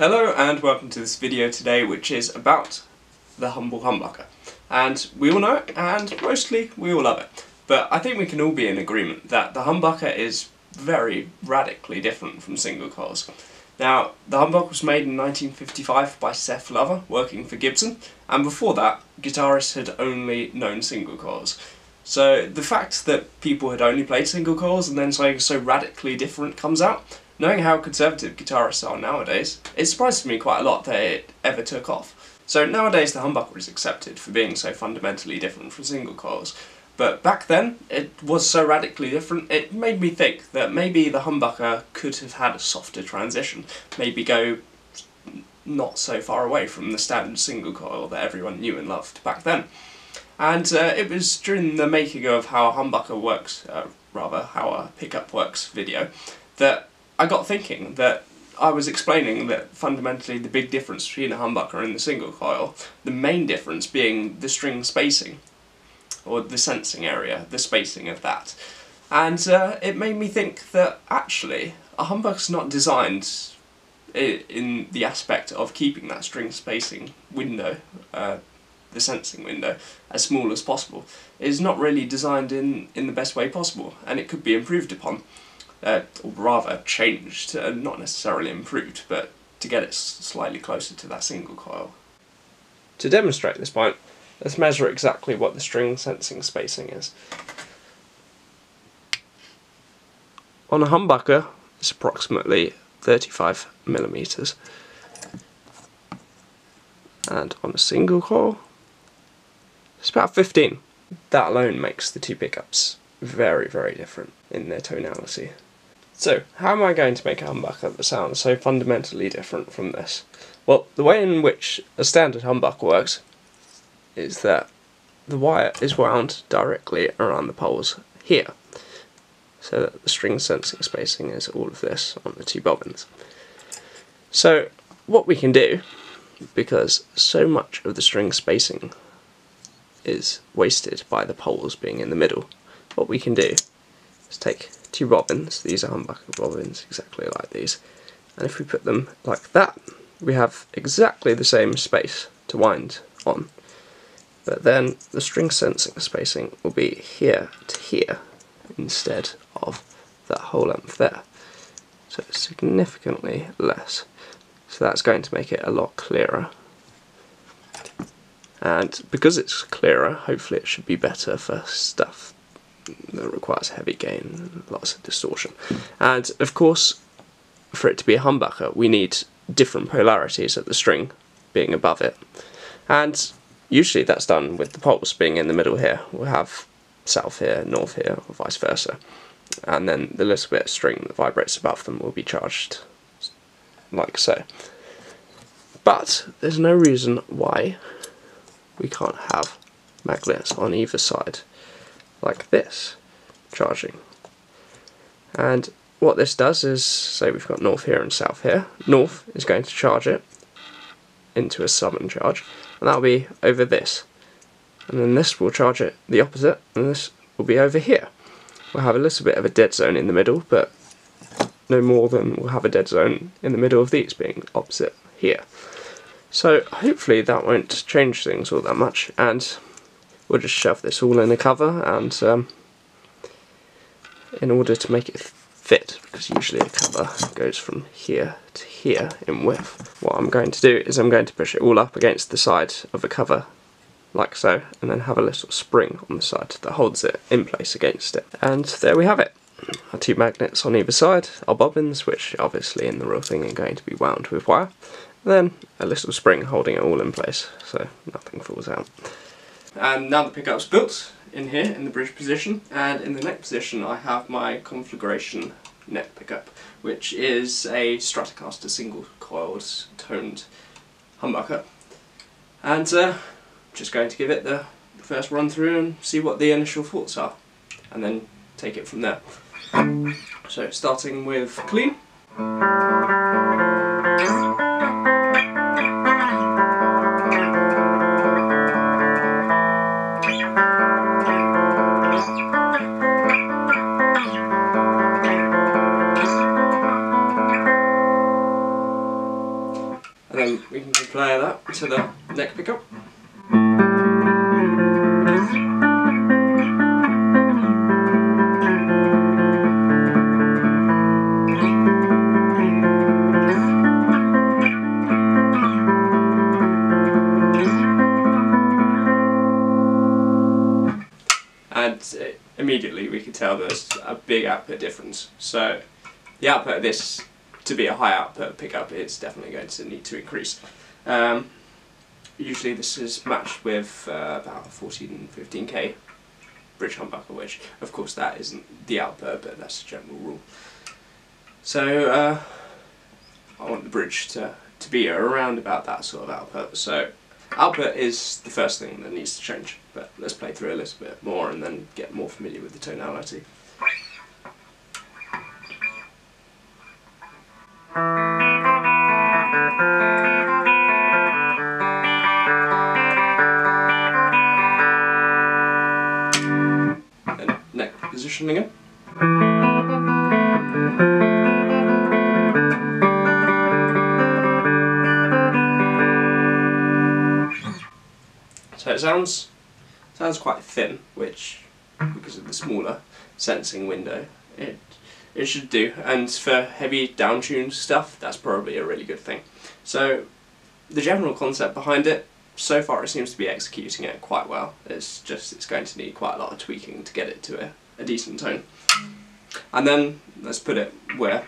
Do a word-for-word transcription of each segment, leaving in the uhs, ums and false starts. Hello and welcome to this video today, which is about the humble humbucker. And we all know it, and mostly we all love it. But I think we can all be in agreement that the humbucker is very radically different from single coils. Now, the humbucker was made in nineteen fifty-five by Seth Lover, working for Gibson, and before that, guitarists had only known single coils. So the fact that people had only played single coils and then something so radically different comes out, knowing how conservative guitarists are nowadays, it surprises me quite a lot that it ever took off. So nowadays the humbucker is accepted for being so fundamentally different from single coils, but back then it was so radically different it made me think that maybe the humbucker could have had a softer transition, maybe go not so far away from the standard single coil that everyone knew and loved back then. And uh, it was during the making of How a Humbucker Works, uh, rather How a Pickup Works video, that I got thinking that I was explaining that fundamentally the big difference between a humbucker and the single coil, the main difference being the string spacing, or the sensing area, the spacing of that. And uh, it made me think that actually a humbucker's not designed in the aspect of keeping that string spacing window, uh, the sensing window, as small as possible. It's not really designed in, in the best way possible, and it could be improved upon. Uh, or rather changed, uh, not necessarily improved, but to get it slightly closer to that single coil. To demonstrate this point, let's measure exactly what the string sensing spacing is. On a humbucker, it's approximately thirty-five millimeters, and on a single coil, it's about fifteen. That alone makes the two pickups very, very different in their tonality. So, how am I going to make a humbucker that sounds so fundamentally different from this? Well, the way in which a standard humbucker works is that the wire is wound directly around the poles here, so that the string sensing spacing is all of this on the two bobbins. So, what we can do, because so much of the string spacing is wasted by the poles being in the middle, what we can do is take two bobbins, these are humbucker bobbins exactly like these, and if we put them like that, we have exactly the same space to wind on, but then the string sensing spacing will be here to here instead of that whole length there, so it's significantly less, so that's going to make it a lot clearer. And because it's clearer, hopefully it should be better for stuff that requires heavy gain, lots of distortion. And of course, for it to be a humbucker, we need different polarities at the string being above it. And usually that's done with the poles being in the middle here. We'll have south here, north here, or vice versa. And then the little bit of string that vibrates above them will be charged like so. But there's no reason why we can't have magnets on either side like this, charging. And what this does is, say we've got north here and south here, north is going to charge it into a summon charge, and that'll be over this, and then this will charge it the opposite, and this will be over here. We'll have a little bit of a dead zone in the middle, but no more than we'll have a dead zone in the middle of these being opposite here. So hopefully that won't change things all that much, and we'll just shove this all in a cover, and um, in order to make it fit, because usually a cover goes from here to here in width, what I'm going to do is I'm going to push it all up against the side of a cover, like so, and then have a little spring on the side that holds it in place against it. And there we have it. Our two magnets on either side, our bobbins, which obviously in the real thing are going to be wound with wire, and then a little spring holding it all in place, so nothing falls out. And now the pickup's built in here, in the bridge position, and in the neck position I have my Conflagration neck pickup, which is a Stratocaster single coiled toned humbucker. And uh, just going to give it the first run through and see what the initial thoughts are, and then take it from there. So starting with clean. we can compare that to the neck pickup. And immediately we could tell there's a big output difference. So the output of this, to be a high output pickup, it's definitely going to need to increase. Um, usually this is matched with uh, about fourteen, fifteen K bridge humbucker, which of course that isn't the output, but that's a general rule. So uh, I want the bridge to, to be around about that sort of output. So output is the first thing that needs to change, but let's play through a little bit more and then get more familiar with the tonality. And neck positioning again. So it sounds sounds quite thin, which, because of the smaller sensing window, it it should do. And for heavy downtuned stuff, that's probably a really good thing. So the general concept behind it, so far it seems to be executing it quite well. It's just it's going to need quite a lot of tweaking to get it to a, a decent tone. And then let's put it where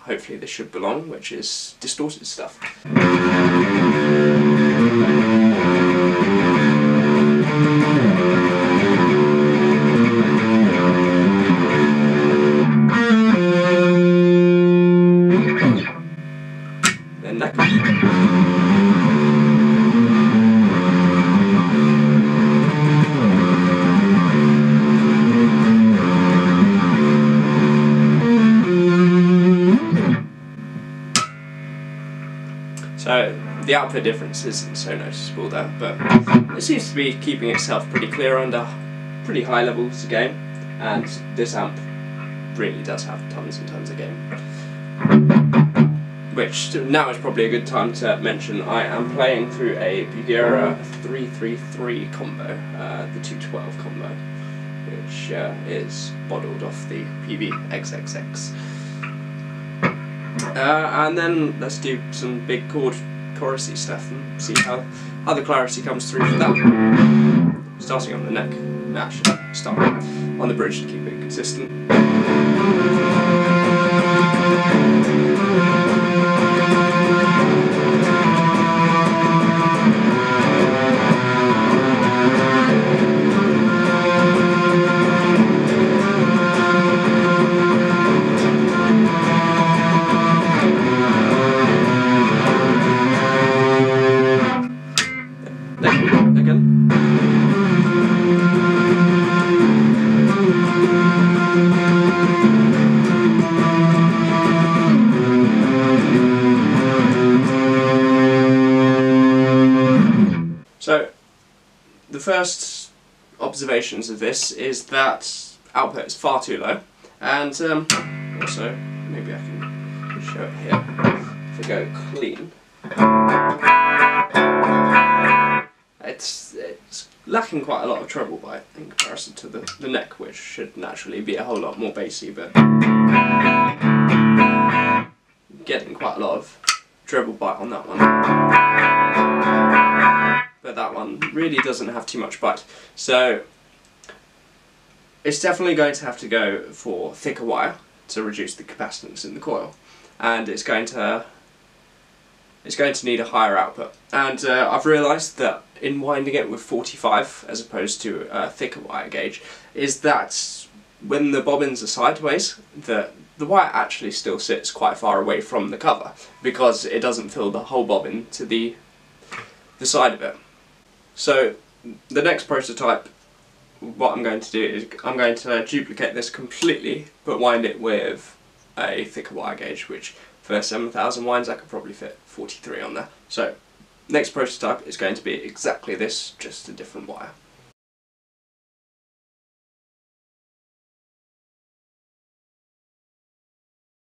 hopefully this should belong, which is distorted stuff. So the output difference isn't so noticeable there, but it seems to be keeping itself pretty clear under pretty high levels of gain, and this amp really does have tons and tons of gain. Which now is probably a good time to mention I am playing through a Bugera three three three combo, uh, the two twelve combo, which uh, is bottled off the P B X X X. Uh, and then let's do some big chord chorusy stuff and see how, how the clarity comes through for that. Starting on the neck, no, actually start on the bridge to keep it consistent. The first observations of this is that output is far too low, and um, also maybe I can show it here if I go clean. It's, it's lacking quite a lot of treble bite in comparison to the, the neck, which should naturally be a whole lot more bassy, but getting quite a lot of treble bite on that one. But that one really doesn't have too much bite, so it's definitely going to have to go for thicker wire to reduce the capacitance in the coil, and it's going to it's going to need a higher output. And uh, I've realised that in winding it with forty-five as opposed to a thicker wire gauge, is that when the bobbins are sideways, the the wire actually still sits quite far away from the cover because it doesn't fill the whole bobbin to the the side of it. So the next prototype, what I'm going to do is I'm going to duplicate this completely, but wind it with a thicker wire gauge, which for seven thousand winds I could probably fit forty-three on there. So next prototype is going to be exactly this, just a different wire.